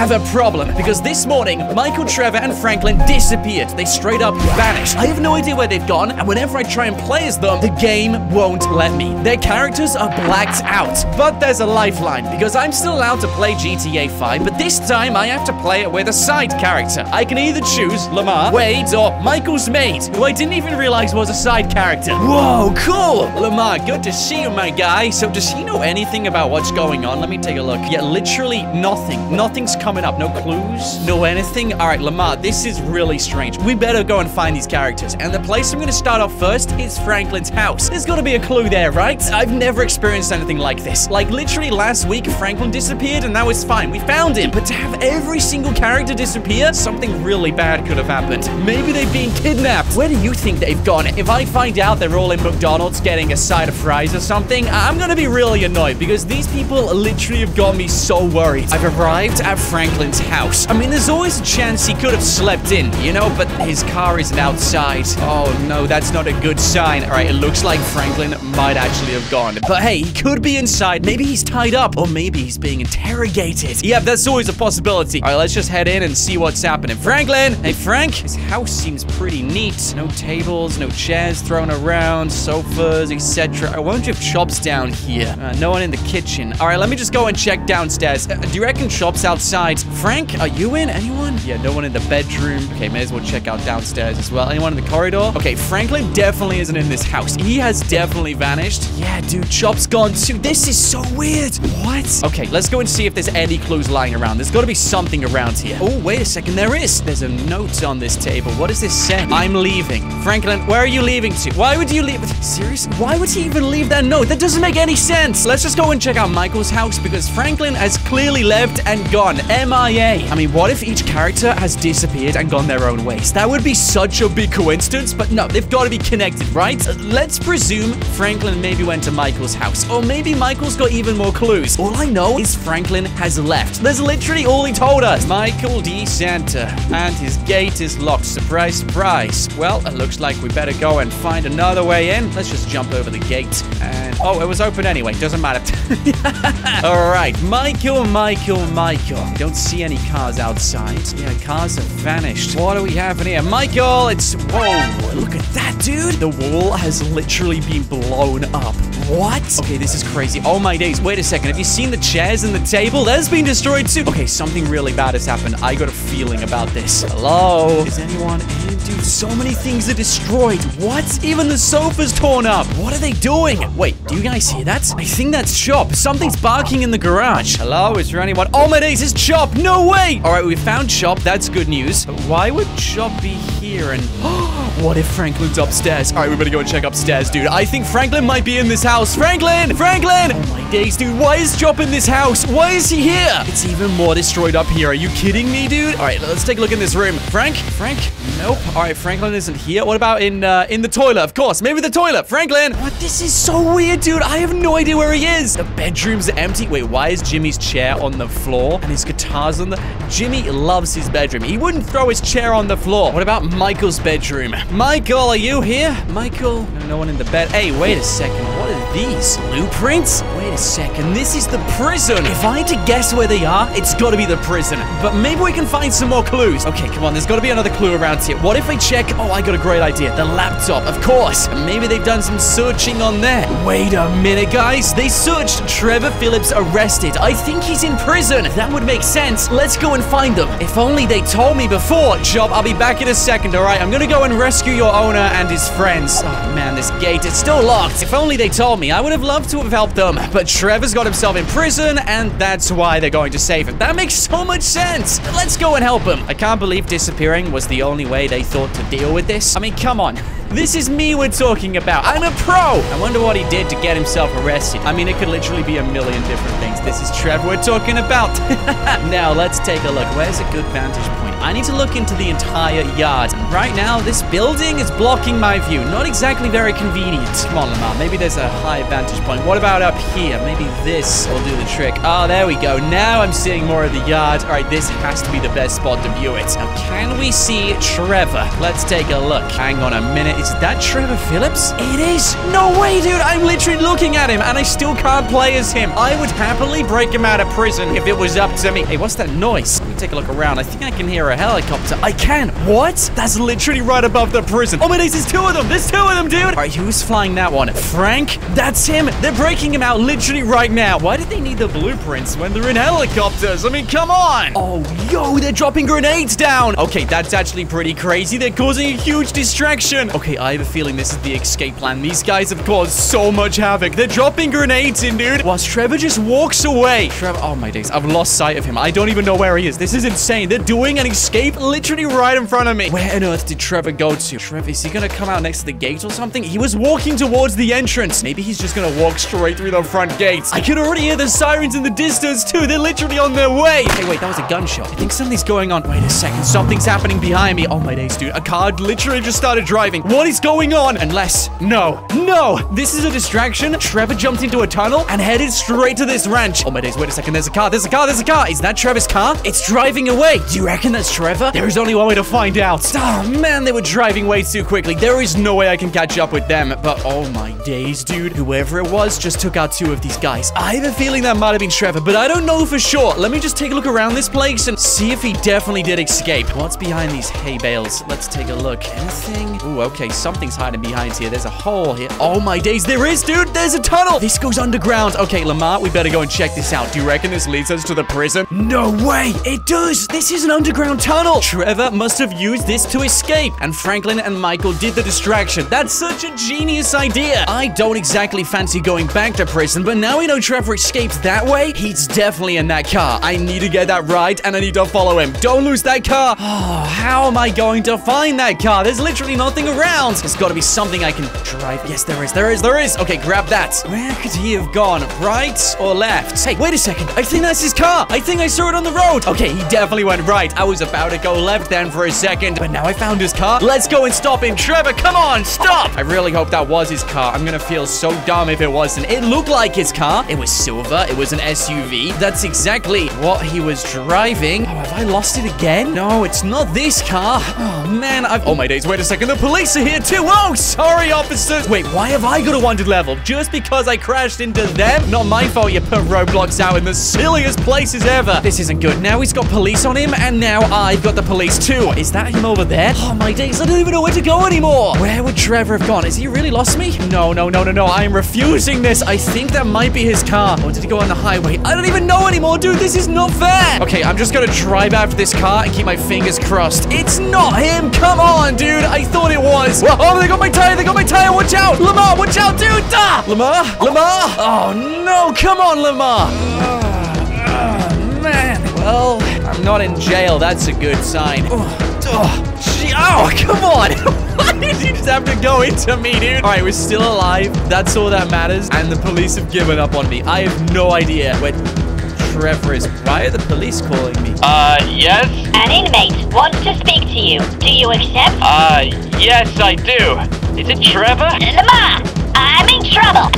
have a problem, because this morning, Michael, Trevor, and Franklin disappeared. They straight up vanished. I have no idea where they've gone, and whenever I try and play as them, the game won't let me. Their characters are blacked out. But there's a lifeline, because I'm still allowed to play GTA 5, but this time I have to play it with a side character. I can either choose Lamar, Wade, or Michael's maid, who I didn't even realize was a side character. Whoa, cool! Lamar, good to see you, my guy. So does he know anything about what's going on? Let me take a look. Yeah, literally nothing. Nothing's coming up. No clues, no anything. All right, Lamar, this is really strange. We better go and find these characters. And the place I'm gonna start off first is Franklin's house. There's gotta be a clue there, right? I've never experienced anything like this. Like, literally last week, Franklin disappeared, and that was fine. We found him. But to have every single character disappear, something really bad could have happened. Maybe they've been kidnapped. Where do you think they've gone? If I find out they're all in McDonald's getting a side of fries or something, I'm gonna be really annoyed, because these people literally have got me so worried. I've arrived at Franklin's house. I mean, there's always a chance he could have slept in, you know, but his car isn't outside. Oh no, that's not a good sign. All right, it looks like Franklin might actually have gone. But hey, he could be inside. Maybe he's tied up, or maybe he's being interrogated. Yeah, that's always a possibility. All right, let's just head in and see what's happening. Franklin! Hey, Frank! His house seems pretty neat. No tables, no chairs thrown around, sofas, etc. I wonder if Chop's down here. No one in the kitchen. All right, let me just go and check downstairs. Do you reckon Chop's outside? Frank, are you in? Anyone? Yeah, no one in the bedroom. Okay, may as well check out downstairs as well. Anyone in the corridor? Okay, Franklin definitely isn't in this house. He has definitely vanished. Yeah, dude, Chop's gone too. This is so weird. What? Okay, let's go and see if there's any clues lying around. There's got to be something around here. Oh, wait a second. There is. There's a note on this table. What does this say? I'm leaving. Franklin, where are you leaving to? Why would you leave? Seriously? Why would he even leave that note? That doesn't make any sense. Let's just go and check out Michael's house, because Franklin has clearly left and gone. MIA. I mean, what if each character has disappeared and gone their own ways? That would be such a big coincidence, but no, they've got to be connected, right? Let's presume Franklin maybe went to Michael's house, or maybe Michael's got even more clues. All I know is Franklin has left. That's literally all he told us. Michael De Santa, and his gate is locked. Surprise, surprise. Well, it looks like we better go and find another way in. Let's just jump over the gate, and oh, it was open anyway. Doesn't matter. All right, Michael. I don't see any cars outside. Yeah, cars have vanished. What do we have in here? Michael, it's... Whoa, look at that, dude. The wall has literally been blown up. What? Okay, this is crazy. Oh, my days. Wait a second. Have you seen the chairs and the table? That's been destroyed, too. Okay, something really bad has happened. I got a feeling about this. Hello? Is anyone in? Dude, so many things are destroyed. What? Even the sofa's torn up. What are they doing? Wait, do you guys hear that? I think that's Chop. Something's barking in the garage. Hello? Is there anyone? Oh, my days. It's Chop. No way. All right, we found Chop. That's good news. But why would Chop be here and... What if Franklin's upstairs? All right, we better go and check upstairs, dude. I think Franklin might be in this house. Franklin! Franklin! Oh, my days, dude. Why is Chop in this house? Why is he here? It's even more destroyed up here. Are you kidding me, dude? All right, let's take a look in this room. Frank? Nope. All right, Franklin isn't here. What about in the toilet? Of course. Maybe the toilet. Franklin! What? This is so weird, dude. I have no idea where he is. The bedroom's empty. Wait, why is Jimmy's chair on the floor and his guitar's on the... Jimmy loves his bedroom. He wouldn't throw his chair on the floor. What about Michael's bedroom? Michael, are you here? Michael? No one in the bed. Hey, wait a second. What are these? Blueprints? Wait a second. This is the prison. If I had to guess where they are, it's got to be the prison. But maybe we can find some more clues. Okay, come on. There's got to be another clue around here. What if I check? Oh, I got a great idea. The laptop, of course. Maybe they've done some searching on there. Wait a minute, guys. They searched Trevor Phillips arrested. I think he's in prison. That would make sense. Let's go and find them. If only they told me before. Job, I'll be back in a second, all right? I'm going to go and rescue your owner and his friends. Oh, man, this gate is still locked. If only they told me, I would have loved to have helped them. But Trevor's got himself in prison, and that's why they're going to save him. That makes so much sense. Let's go and help him. I can't believe disappearing was the only way they thought to deal with this. I mean, come on. This is me we're talking about. I'm a pro. I wonder what he did to get himself arrested. I mean, it could literally be a million different things. This is Trevor we're talking about. Now, let's take a look. Where's a good vantage point? I need to look into the entire yard. And right now, this building is blocking my view. Not exactly very convenient. Come on, Lamar. Maybe there's a high vantage point. What about up here? Maybe this will do the trick. Oh, there we go. Now I'm seeing more of the yard. All right, this has to be the best spot to view it. Now, can we see Trevor? Let's take a look. Hang on a minute. Is that Trevor Phillips? It is. No way, dude. I'm literally looking at him, and I still can't play as him. I would happily break him out of prison if it was up to me. Hey, what's that noise? take a look around. I think I can hear a helicopter. I can. What? That's literally right above the prison. Oh my days, there's two of them. There's two of them, dude. All right, who's flying that one? Frank? That's him. They're breaking him out literally right now. Why did they need the blueprints when they're in helicopters? I mean, come on. Oh, yo, they're dropping grenades down. Okay, that's actually pretty crazy. They're causing a huge distraction. Okay, I have a feeling this is the escape plan. These guys have caused so much havoc. They're dropping grenades in, dude, whilst Trevor just walks away. Trevor, oh my days, I've lost sight of him. I don't even know where he is. This is insane. They're doing an escape literally right in front of me. Where on earth did Trevor go to? Trevor, is he gonna come out next to the gate or something? He was walking towards the entrance. Maybe he's just gonna walk straight through the front gates. I can already hear the sirens in the distance too. They're literally on their way. Hey, wait, that was a gunshot. I think something's going on. Wait a second, something's happening behind me. Oh my days, dude, a car literally just started driving. What is going on? Unless, no, this is a distraction. Trevor jumped into a tunnel and headed straight to this ranch. Oh my days, wait a second, there's a car. Is that Trevor's car? It's driving away. Do you reckon that's Trevor? There is only one way to find out. Oh man, they were driving way too quickly. There is no way I can catch up with them. But oh my days, dude, whoever it was just took out two of these guys. I have a feeling that might have been Trevor, but I don't know for sure. Let me just take a look around this place and see if he definitely did escape. What's behind these hay bales? Let's take a look. Anything? Ooh, okay, something's hiding behind here. There's a hole here. Oh my days, there is, dude. There's a tunnel. This goes underground. Okay, Lamar, we better go and check this out. Do you reckon this leads us to the prison? No way. It does. This is an underground tunnel. Trevor must have used this to escape, and Franklin and Michael did the distraction. That's such a genius idea. I don't exactly fancy going back to prison, but now we know Trevor escapes that way. He's definitely in that car. I need to get that right, and I need to follow him. Don't lose that car. Oh, how am I going to find that car? There's literally nothing around. There's got to be something I can drive. Yes, there is. Okay, grab that. Where could he have gone? Right or left? Hey, wait a second. I think that's his car. I think I saw it on the road. Okay, he definitely went right. I was about to go left then for a second, but now I found his car. Let's go and stop him. Trevor, come on, stop. I really hope that was his car. I'm gonna feel so dumb if it wasn't. It looked like his car. It was silver. It was an SUV. That's exactly what he was driving. Oh, have I lost it again? No, it's not this car. Oh, man. Oh, my days. Wait a second. The police are here too. Oh, sorry, officers. Wait, why have I got a 100 level? Just because I crashed into them? Not my fault you put Roblox out in the silliest places ever. This isn't good. Now he's got police on him, and now I've got the police too. Is that him over there? Oh, my days. I don't even know where to go anymore. Where would Trevor have gone? Has he really lost me? No. I am refusing this. I think that might be his car. Or did he go on the highway? I don't even know anymore, dude. This is not fair. Okay, I'm just gonna drive after this car and keep my fingers crossed. It's not him. Come on, dude. I thought it was. Oh, they got my tire. Watch out. Lamar, watch out, dude. Ah! Lamar. Oh, no. Come on, Lamar. Oh, man. Well, I'm not in jail. That's a good sign. Oh, come on. Why did you just have to go into me, dude? All right, we're still alive. That's all that matters. And the police have given up on me. I have no idea where Trevor is. Why are the police calling me? Yes? An inmate wants to speak to you. Do you accept? Yes, I do. Is it Trevor? Lamar, I'm in trouble.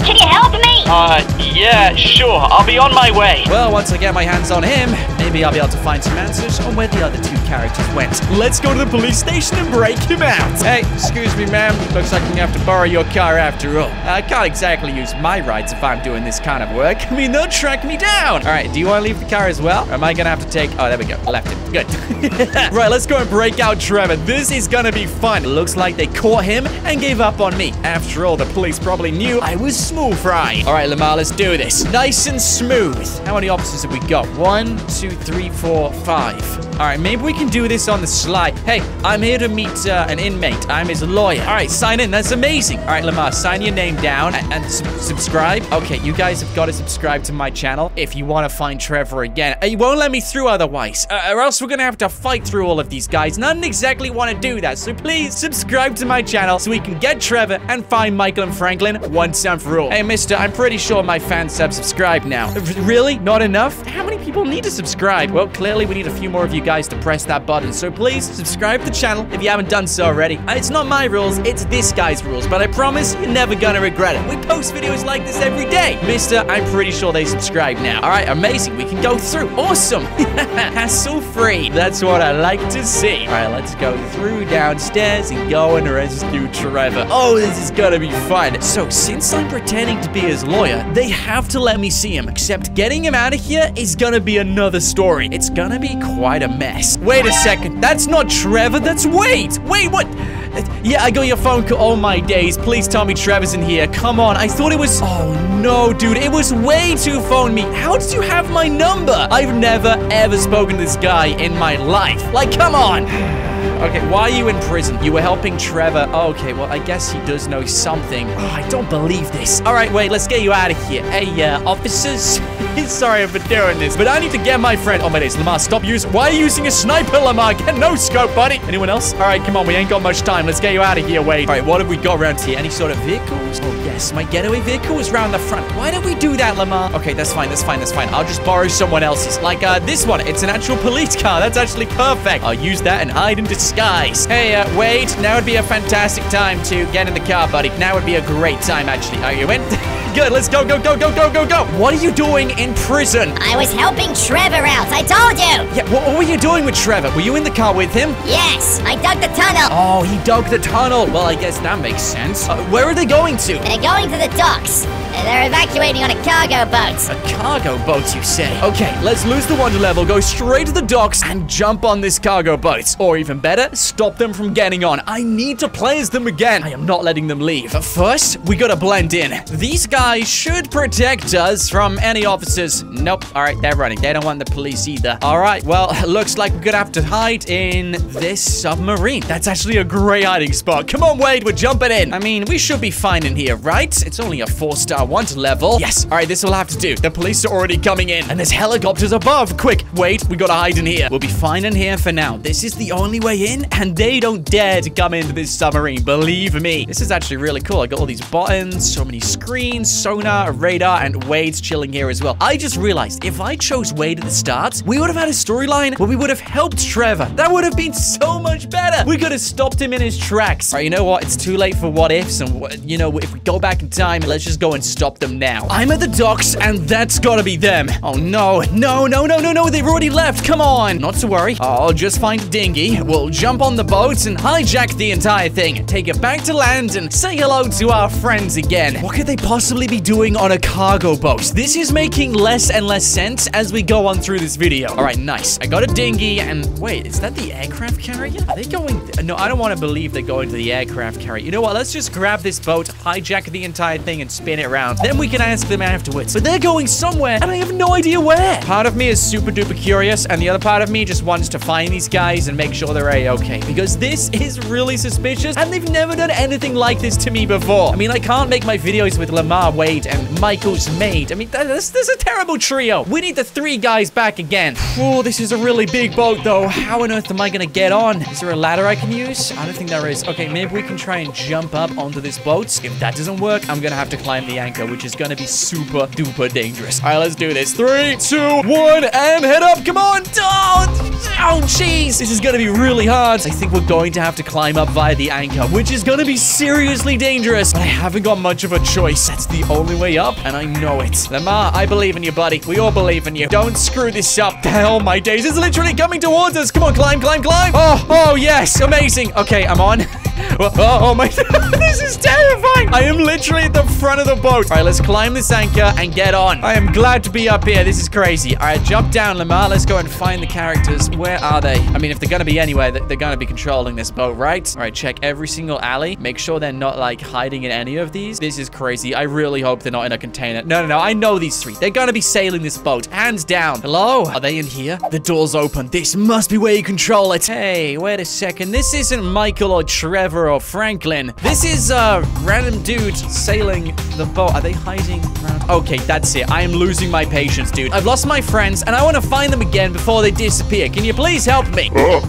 Can you help me? Yeah, sure. I'll be on my way. Well, once I get my hands on him, maybe I'll be able to find some answers on where the other two characters went. Let's go to the police station and break him out. Hey, excuse me, ma'am. Looks like I'm gonna have to borrow your car after all. I can't exactly use my rights if I'm doing this kind of work. I mean, they'll track me down. All right, do you want to leave the car as well? Or am I gonna have to take... Oh, there we go. I left it. Good. Right, let's go and break out Trevor. This is gonna be fun. Looks like they caught him and gave up on me. After all, the police probably knew I was smooth fry. All right, Lamar, let's do this. Nice and smooth. How many officers have we got? 1, 2, 3, 4, 5. All right, maybe we can do this on the slide. Hey, I'm here to meet an inmate. I'm his lawyer. All right, sign in. That's amazing. All right, Lamar, sign your name down and subscribe. Okay, you guys have got to subscribe to my channel if you want to find Trevor again. You won't let me through otherwise, or else we're going to have to fight through all of these guys. And I don't exactly want to do that, so please subscribe to my channel so we can get Trevor and find Michael and Franklin once and for all. Hey, mister, I'm pretty sure my fans have subscribed now. Really? Not enough? How many people need to subscribe? Well, clearly we need a few more of you guys to press that button, so please subscribe to the channel if you haven't done so already. It's not my rules, it's this guy's rules, but I promise you're never gonna regret it. We post videos like this every day. Mister, I'm pretty sure they subscribe now. All right, amazing. We can go through. Awesome. Hassle-free. That's what I like to see. All right, let's go through downstairs and go and rescue Trevor. Oh, this is gonna be fun. So, since I'm pretending to be his lawyer, they have to let me see him, except getting him out of here is gonna gonna be another story. It's gonna be quite a mess. Wait a second. That's not Trevor. That's Wade. Wait, what? Yeah, I got your phone call. Oh, my days. Please tell me Trevor's in here. Come on. I thought it was... Oh, no, dude. It was Wade who phoned me. How did you have my number? I've never, ever spoken to this guy in my life. Like, come on. Okay, why are you in prison? You were helping Trevor. Okay, well, I guess he does know something. Oh, I don't believe this. All right, wait, let's get you out of here. Hey, officers. Sorry for doing this, but I need to get my friend. Oh, my days, Lamar, stop using... Why are you using a sniper, Lamar? Get no scope, buddy. Anyone else? All right, come on, we ain't got much time. Let's get you out of here, Wade. All right, what have we got around here? Any sort of vehicles? Oh, yes, my getaway vehicle is round the front. Why don't we do that, Lamar? Okay, that's fine, that's fine, that's fine. I'll just borrow someone else's. Like, this one. It's an actual police car. That's actually perfect. I'll use that and hide in disguise. Guys. Hey, Wade, now would be a fantastic time to get in the car, buddy. Now would be a great time, actually. Are you in? Good, let's go, go, go, go, go, go, go. What are you doing in prison? I was helping Trevor out, I told you. Yeah, what were you doing with Trevor? Were you in the car with him? Yes, I dug the tunnel. Oh, he dug the tunnel. Well, I guess that makes sense. Where are they going to? They're going to the docks. They're evacuating on a cargo boat. A cargo boat, you say? Okay, let's lose the wonder level, go straight to the docks, and jump on this cargo boat. Or even better, stop them from getting on. I need to play as them again. I am not letting them leave. But first, we gotta blend in. These guys should protect us from any officers. Nope. All right, they're running. They don't want the police either. All right, well, looks like we're gonna have to hide in this submarine. That's actually a great hiding spot. Come on, Wade, we're jumping in. I mean, we should be fine in here, right? It's only a 4-star wonder level. Yes. All right, this will have to do. The police are already coming in, and there's helicopters above. Quick, Wade, we gotta hide in here. We'll be fine in here for now. This is the only way in, and they don't dare to come into this submarine. Believe me. This is actually really cool. I got all these buttons, so many screens, sonar, radar, and Wade's chilling here as well. I just realized if I chose Wade at the start, we would have had a storyline where we would have helped Trevor. That would have been so much better. We could have stopped him in his tracks. All right, you know what? It's too late for what ifs, and you know, if we go back in time, let's just go and stop them now. I'm at the docks, and that's gotta be them. Oh, no. No, no, no, no, no. They've already left. Come on. Not to worry. I'll just find a dinghy. We'll jump on the boats and hijack the entire thing. Take it back to land and say hello to our friends again. What could they possibly be doing on a cargo boat? This is making less and less sense as we go on through this video. All right, nice. I got a dinghy, and wait, is that the aircraft carrier? Are they going... No, I don't want to believe they're going to the aircraft carrier. You know what? Let's just grab this boat, hijack the entire thing, and spin it around. Then we can ask them afterwards. But they're going somewhere, and I have no idea where. Part of me is super duper curious, and the other part of me just wants to find these guys and make sure they're A-okay. Because this is really suspicious, and they've never done anything like this to me before. I mean, I can't make my videos with Lamar, Wade, and Michael's maid. I mean, that's a terrible trio. We need the three guys back again. Oh, this is a really big boat, though. How on earth am I gonna get on? Is there a ladder I can use? I don't think there is. Okay, maybe we can try and jump up onto this boat. If that doesn't work, I'm gonna have to climb the anchor, which is gonna be super duper dangerous. All right, let's do this. 3, 2, 1, and head up. Come on. Oh, jeez. This is gonna be really hard. I think we're going to have to climb up via the anchor, which is gonna be seriously dangerous. But I haven't got much of a choice. That's the only way up, and I know it. Lamar, I believe in you, buddy. We all believe in you. Don't screw this up. Hell, my days. It's literally coming towards us. Come on, climb, climb, climb. Oh, oh, yes. Amazing. Okay, I'm on. Oh, my. This is terrifying. I am literally at the front of the boat. All right, let's climb this anchor and get on. I am glad to be up here. This is crazy. All right, jump down, Lamar. Let's go and find the characters. Where are they? I mean, if they're going to be anywhere, they're going to be controlling this boat, right? All right, check every single alley. Make sure they're not, like, hiding in any of these. This is crazy. I really hope they're not in a container. No, no, no. I know these three. They're going to be sailing this boat. Hands down. Hello? Are they in here? The door's open. This must be where you control it. Hey, wait a second. This isn't Michael or Trevor or Franklin. This is a random dude sailing the boat. Are they hiding around? Okay, that's it. I am losing my patience, dude. I've lost my friends, and I want to find them again before they disappear. Can you please help me? No?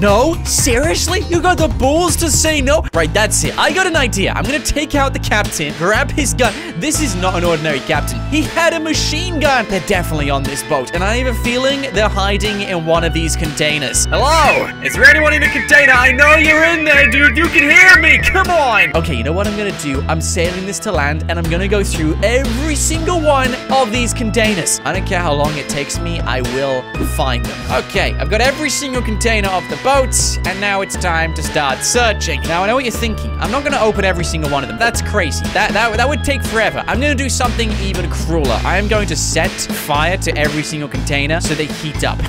No? Seriously? You got the balls to say no? Right, that's it. I got an idea. I'm going to take out the captain, grab his gun. This is not an ordinary captain. He had a machine gun. They're definitely on this boat. And I have a feeling they're hiding in one of these containers. Hello? Is there anyone in the container? I know you're in there, dude. You can hear me. Come on. Okay, you know what I'm going to do? I'm sailing this to land, and I'm going to go through every single one of these containers. I don't care how long it takes me. I will find them. Okay, I've got every single container of the boats, and now it's time to start searching. Now, I know what you're thinking. I'm not going to open every single one of them. That's crazy. That would take forever. I'm going to do something even crueler. I am going to set fire to every single container so they heat up.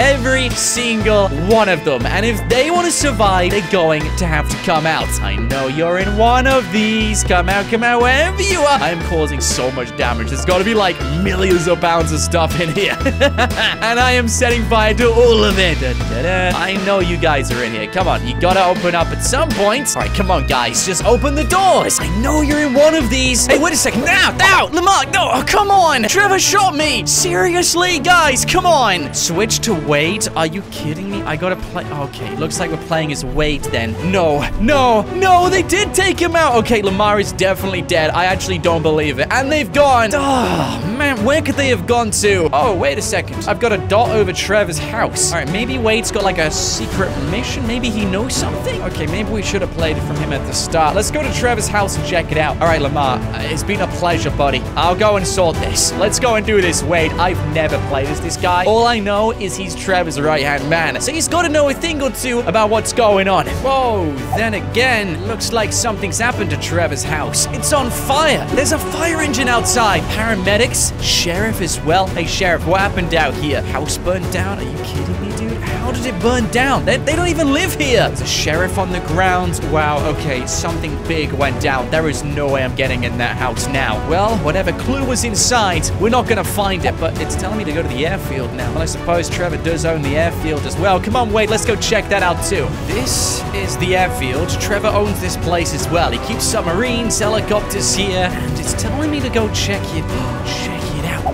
Every single one of them. And if they want to survive, they're going to have to come out. I know you're in one of these. Come out, wherever you are. I am causing so much damage. There's got to be like millions of pounds of stuff in here. And I am setting fire to all of it. Da, da, da. I know you guys are in here. Come on, you gotta open up at some point. All right, come on, guys. Just open the doors. I know you're in one of these. Hey, wait a second. Now, Lamar, no, oh, come on. Trevor shot me. Seriously, guys, come on. Switch to Wade. Are you kidding me? I gotta play. Okay, looks like we're playing as Wade then. No, they did take him out. Okay, Lamar is definitely dead. I actually don't believe it. And they've gone. Oh, man, where could they have gone to? Oh, wait a second. I've got a dot over Trevor's house. All right, maybe Wade's got like a secret mission. Maybe he knows something. Okay, maybe we should have played it from him at the start. Let's go to Trevor's house and check it out. All right, Lamar, it's been a pleasure, buddy. I'll go and sort this. Let's go and do this, Wade. I've never played as this guy. All I know is he's Trevor's right-hand man. So he's got to know a thing or two about what's going on. Whoa, then again, looks like something's happened to Trevor's house. It's on fire. There's a fire engine outside. Paramedics, sheriff as well. Hey, sheriff, what happened out here? House burned down? Are you kidding me, dude? How did it burn down? They don't even live here. There's a sheriff on the ground. Wow, okay, something big went down. There is no way I'm getting in that house now. Well, whatever clue was inside, we're not gonna find it, but it's telling me to go to the airfield now. Well, I suppose Trevor does own the airfield as well. Come on, Wade, let's go check that out too. This is the airfield. Trevor owns this place as well. He keeps submarines, helicopters here, and it's telling me to go check it.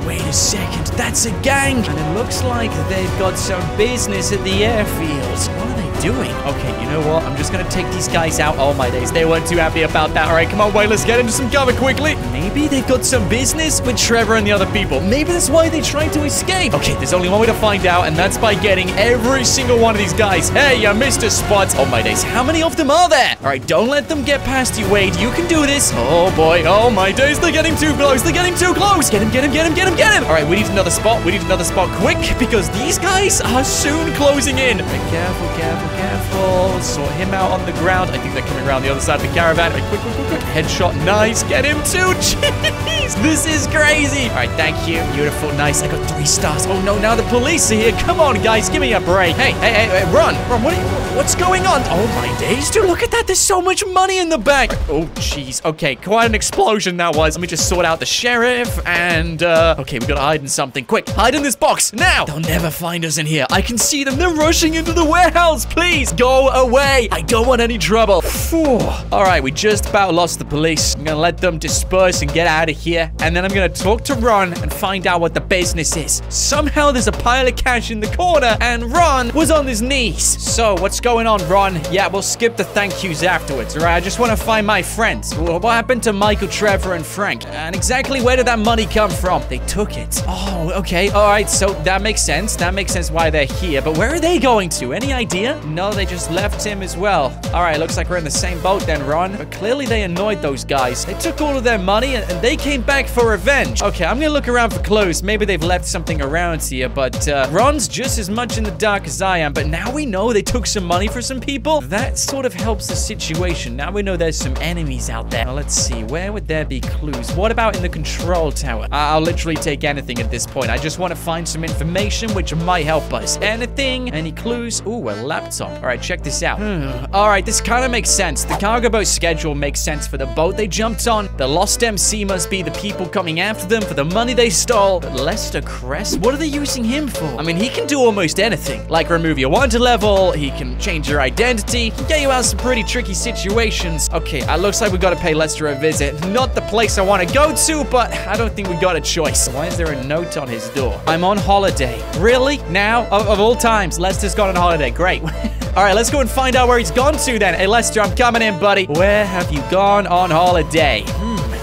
Wait a second, that's a gang! And it looks like they've got some business at the airfields. What are they doing? Okay, you know what? I'm just gonna take these guys out. Oh my days, they weren't too happy about that. Alright, come on, wait, let's get into some cover quickly. Maybe they've got some business with Trevor and the other people. Maybe that's why they tried to escape. Okay, there's only one way to find out, and that's by getting every single one of these guys. Hey, you missed a spot. Oh my days, how many of them are there? Alright, don't let them get past you, Wade. You can do this. Oh boy, oh my days, they're getting too close. They're getting too close. Get him, get him, get him, get him. Get him! All right, we need another spot. We need another spot quick because these guys are soon closing in. All right, careful, careful, careful. Sort him out on the ground. I think they're coming around the other side of the caravan. All right, quick, quick, quick, quick. Headshot, nice. Get him too. Jeez, this is crazy. All right, thank you. Beautiful, nice. I got 3 stars. Oh no, now the police are here. Come on, guys, give me a break. Hey, hey, hey, run, run. What's going on? Oh my days, dude, look at that. There's so much money in the bank. Right, oh jeez. Okay, quite an explosion that was. Let me just sort out the sheriff and okay, we gotta hide in something. Quick, hide in this box, now! They'll never find us in here. I can see them. They're rushing into the warehouse. Please, go away. I don't want any trouble. Phew. All right, we just about lost the police. I'm gonna let them disperse and get out of here. And then I'm gonna talk to Ron and find out what the business is. Somehow there's a pile of cash in the corner and Ron was on his knees. So, what's going on, Ron? Yeah, we'll skip the thank yous afterwards, all right? I just wanna find my friends. What happened to Michael, Trevor, and Frank? And exactly where did that money come from? They took it. Oh, okay. All right, so that makes sense. That makes sense why they're here. But where are they going to? Any idea? No, they just left him as well. All right, looks like we're in the same boat then, Ron. But clearly they annoyed those guys. They took all of their money and they came back for revenge. Okay, I'm gonna look around for clues. Maybe they've left something around here, but Ron's just as much in the dark as I am. But now we know they took some money for some people. That sort of helps the situation. Now we know there's some enemies out there. Now, let's see. Where would there be clues? What about in the control tower? I'll literally take anything at this point. I just want to find some information which might help us. Anything? Any clues? Ooh, a laptop. All right, check this out. All right, this kind of makes sense. The cargo boat schedule makes sense for the boat they jumped on. The Lost MC must be the people coming after them for the money they stole. But Lester Crest? What are they using him for? I mean, he can do almost anything. Like remove your wonder level. He can change your identity. He can get you out of some pretty tricky situations. Okay, it looks like we got to pay Lester a visit. Not the place I want to go to, but I don't think we got a choice. Why is there a note on his door? I'm on holiday. Really? Now? Of all times, Lester's gone on holiday. Great. All right, let's go and find out where he's gone to then. Hey, Lester, I'm coming in, buddy. Where have you gone on holiday?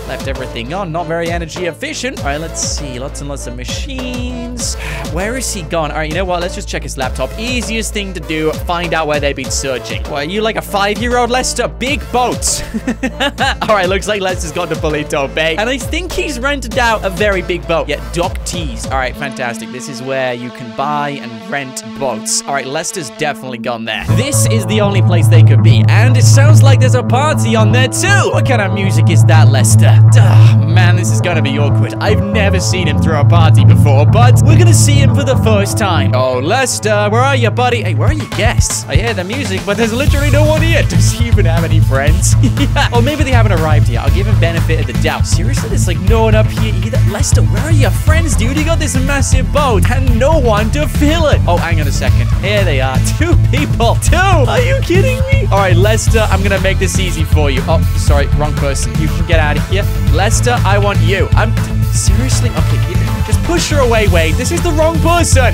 Left everything on. Not very energy efficient. All right, let's see. Lots and lots of machines. Where is he gone? All right, you know what? Let's just check his laptop. Easiest thing to do, find out where they've been searching. Well, are you like a 5-year-old, Lester? Big boats. All right, looks like Lester's gone to Bolito Bay. And I think he's rented out a very big boat. Yeah, Dock Tees. All right, fantastic. This is where you can buy and rent boats. All right, Lester's definitely gone there. This is the only place they could be. And it sounds like there's a party on there too. What kind of music is that, Lester? Oh, man, this is gonna be awkward. I've never seen him throw a party before, but we're gonna see him for the first time. Oh, Lester, where are you, buddy? Hey, where are your guests? I hear the music, but there's literally no one here. Does he even have any friends? Yeah. Or maybe they haven't arrived yet. I'll give him benefit of the doubt. Seriously, there's like no one up here either. Lester, where are your friends, dude? You got this massive boat and no one to fill it. Oh, hang on a second. Here they are. 2 people. 2? Are you kidding me? All right, Lester, I'm gonna make this easy for you. Oh, sorry, wrong person. You can get out of here. Lester, I want you. I'm seriously okay. Just push her away, Wade. This is the wrong person.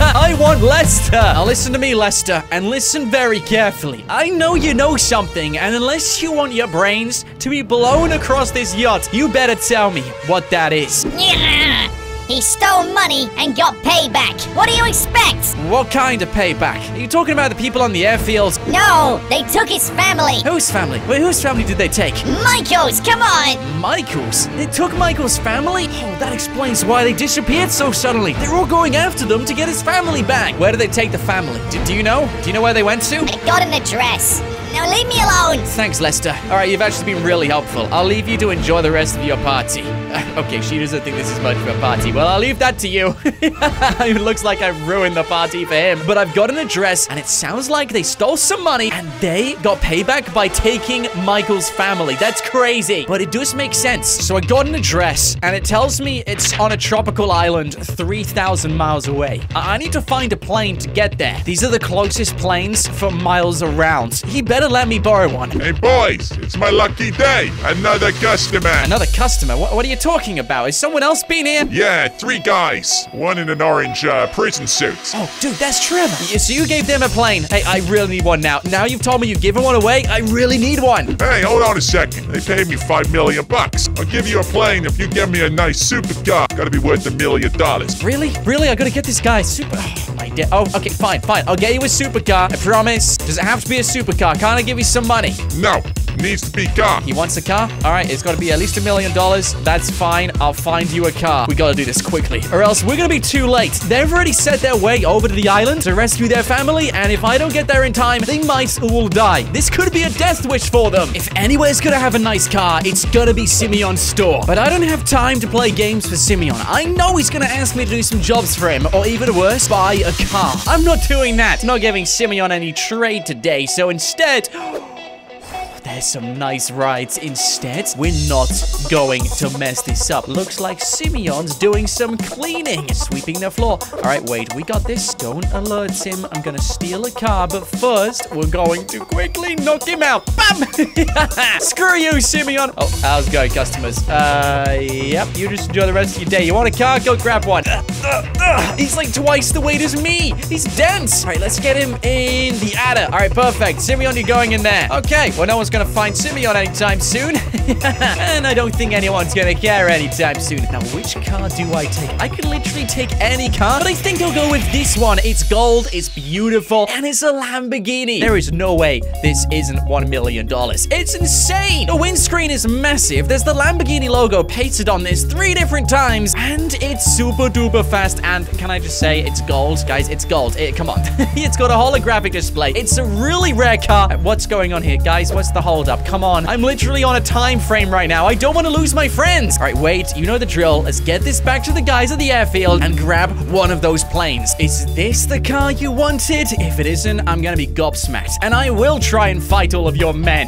I want Lester. Now listen to me, Lester, and listen very carefully. I know you know something, and unless you want your brains to be blown across this yacht, you better tell me what that is. Yeah. He stole money and got payback. What do you expect? What kind of payback? Are you talking about the people on the airfields? No, they took his family. Whose family? Wait, whose family did they take? Michael's, come on. Michael's? They took Michael's family? Oh, that explains why they disappeared so suddenly. They were all going after them to get his family back. Where did they take the family? Do you know? Do you know where they went to? They got an address. Now leave me alone. Thanks, Lester. All right, you've actually been really helpful. I'll leave you to enjoy the rest of your party. Okay, she doesn't think this is much of a party. Well, I'll leave that to you. It looks like I've ruined the party for him. But I've got an address, and it sounds like they stole some money, and they got payback by taking Michael's family. That's crazy. But it does make sense. So I got an address, and it tells me it's on a tropical island 3,000 miles away. I need to find a plane to get there. These are the closest planes for miles around. He better let me borrow one. Hey, boys, it's my lucky day. Another customer. Another customer? What are you talking about? Has someone else been here? Yeah, 3 guys. One in an orange prison suit. Oh, dude, that's Trevor. So you gave them a plane. Hey, I really need one now. Now you've told me you've given one away, I really need one. Hey, hold on a second. They paid me $5 million bucks. I'll give you a plane if you give me a nice supercar. Gotta be worth $1 million. Really? Really? I gotta get this guy a super... Oh, my dear. Oh, okay, fine, fine. I'll get you a supercar. I promise. Does it have to be a supercar? Can't I give you some money? No. Needs to be a car. He wants a car? All right, it's got to be at least $1 million. That's fine. I'll find you a car. We got to do this quickly, or else we're going to be too late. They've already set their way over to the island to rescue their family, and if I don't get there in time, they might all die. This could be a death wish for them. If anywhere's going to have a nice car, it's going to be Simeon's store. But I don't have time to play games for Simeon. I know he's going to ask me to do some jobs for him, or even worse, buy a car. I'm not doing that. I'm not giving Simeon any trade today, so instead... There's some nice rides. Instead, we're not going to mess this up. Looks like Simeon's doing some cleaning. Sweeping the floor. All right, wait. We got this. Don't alert him. I'm going to steal a car. But first, we're going to quickly knock him out. Bam! Screw you, Simeon. Oh, how's it going, customers? Yep. You just enjoy the rest of your day. You want a car? Go grab one. He's like twice the weight as me. He's dense. All right, let's get him in the adder. All right, perfect. Simeon, you're going in there. Okay. Well, no one's going to find Simeon anytime soon. And I don't think anyone's going to care anytime soon. Now, which car do I take? I could literally take any car, but I think I'll go with this one. It's gold, it's beautiful, and it's a Lamborghini. There is no way this isn't $1 million. It's insane. The windscreen is massive. There's the Lamborghini logo painted on this 3 different times, and it's super duper fast. And can I just say it's gold? Guys, it's gold. Come on. It's got a holographic display. It's a really rare car. What's going on here, guys? What's the hold up? Come on. I'm literally on a time frame right now. I don't want to lose my friends. All right, wait. You know the drill. Let's get this back to the guys at the airfield and grab one of those planes. Is this the car you wanted? If it isn't, I'm going to be gobsmacked. And I will try and fight all of your men.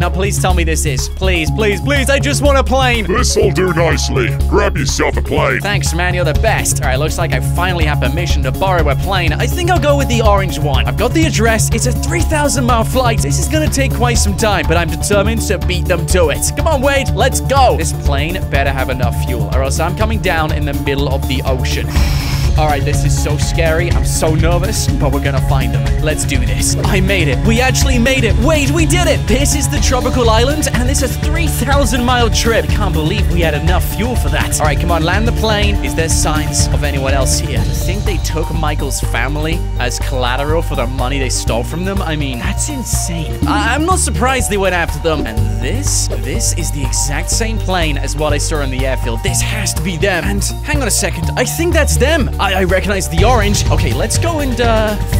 Now, please tell me this is. Please, please, please. I just want a plane. This'll do nicely. Grab yourself a plane. Thanks, man. You're the best. All right, looks like I finally have permission to borrow a plane. I think I'll go with the orange one. I've got the address. It's a 3,000-mile flight. This is going to take quite some time, but I'm determined to beat them to it. Come on, Wade, let's go. This plane better have enough fuel, or else I'm coming down in the middle of the ocean. All right, this is so scary. I'm so nervous, but we're gonna find them. Let's do this. I made it. We actually made it. Wait, we did it. This is the tropical island, and it's a 3,000-mile trip. I can't believe we had enough fuel for that. All right, come on, land the plane. Is there signs of anyone else here? I think they took Michael's family as collateral for the money they stole from them. I mean, that's insane. I'm not surprised they went after them. And this is the exact same plane as what I saw in the airfield. This has to be them. And hang on a second. I think that's them. I recognize the orange. Okay, let's go and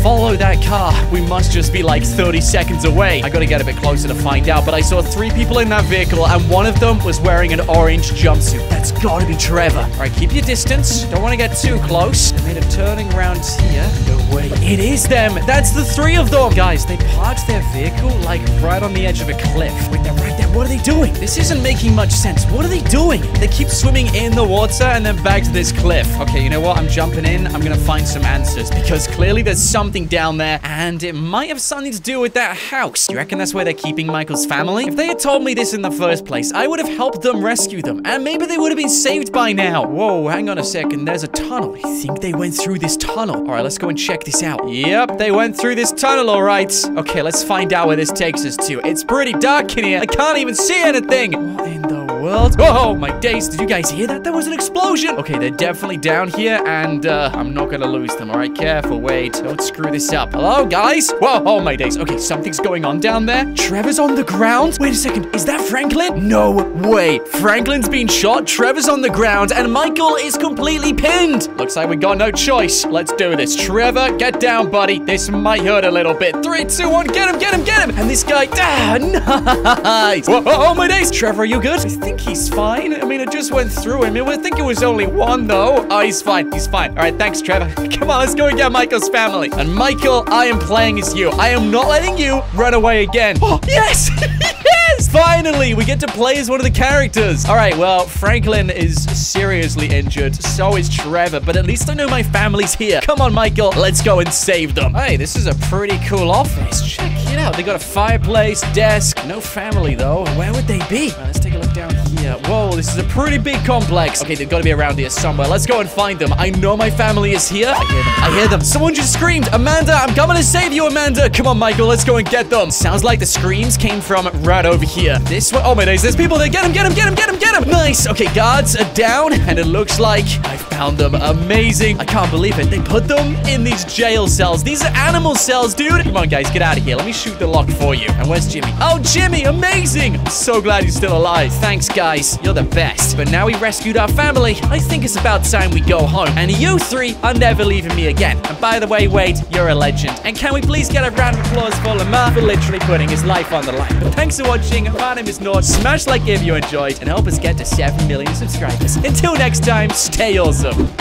follow that car. We must just be like 30 seconds away. I gotta get a bit closer to find out, but I saw 3 people in that vehicle, and one of them was wearing an orange jumpsuit. That's gotta be Trevor. All right, keep your distance. Don't want to get too close. They made a turning around here. No way. It is them. That's the 3 of them. Guys, they parked their vehicle like right on the edge of a cliff. Wait, they're right there. What are they doing? This isn't making much sense. What are they doing? They keep swimming in the water and then back to this cliff. Okay, you know what? I'm jumping in. I'm gonna find some answers because clearly there's something down there, and it might have something to do with that house. Do you reckon that's where they're keeping Michael's family? If they had told me this in the first place, I would have helped them rescue them, and maybe they would have been saved by now. Whoa, hang on a second. There's a tunnel. I think they went through this tunnel. All right, let's go and check this out. Yep, they went through this tunnel, all right. Okay, let's find out where this takes us to. It's pretty dark in here. I can't even see anything. What in the world? Oh, my days. Did you guys hear that? There was an explosion. Okay, they're definitely down here, and I'm not gonna lose them. All right, careful, Wade. Don't screw this up. Hello, guys? Whoa, oh, my days. Okay, something's going on down there. Trevor's on the ground. Wait a second. Is that Franklin? No way. Franklin's been shot. Trevor's on the ground, and Michael is completely pinned. Looks like we got no choice. Let's do this. Trevor, get down, buddy. This might hurt a little bit. 3, 2, 1. Get him, get him, get him. And this guy, nice. Whoa, oh, my days. Trevor, are you good? I think he's fine. I mean, it just went through him. I think it was only one, though. Oh, he's fine. He's fine. All right, thanks, Trevor. Come on, let's go and get Michael's family. And Michael, I am playing as you. I am not letting you run away again. Oh, yes! Yes! Finally, we get to play as one of the characters. All right, well, Franklin is seriously injured. So is Trevor, but at least I know my family's here. Come on, Michael. Let's go and save them. Hey, this is a pretty cool office. Check it out. They got a fireplace, desk. No family, though. Where would they be? All right, let's take a look down here. Whoa, this is a pretty big complex. Okay, they've got to be around here somewhere. Let's go and find them. I know my family is here. I hear them. I hear them. Someone just screamed. Amanda, I'm coming to save you, Amanda. Come on, Michael. Let's go and get them. Sounds like the screams came from right over here. This way. Oh, my days. There's people there. Get him, get him, get him, get him, get him. Nice. Okay, guards are down, and it looks like I found them. Amazing. I can't believe it. They put them in these jail cells. These are animal cells, dude. Come on, guys. Get out of here. Let me shoot the lock for you. And where's Jimmy? Oh, Jimmy. Amazing. I'm so glad he's still alive. Thanks, guys. You're the best. But now we rescued our family. I think it's about time we go home. And you 3 are never leaving me again. And by the way, Wade, you're a legend. And can we please get a round of applause for Lamar for literally putting his life on the line. But thanks for watching. My name is Nord. Smash like if you enjoyed. And help us get to 7 million subscribers. Until next time, stay awesome.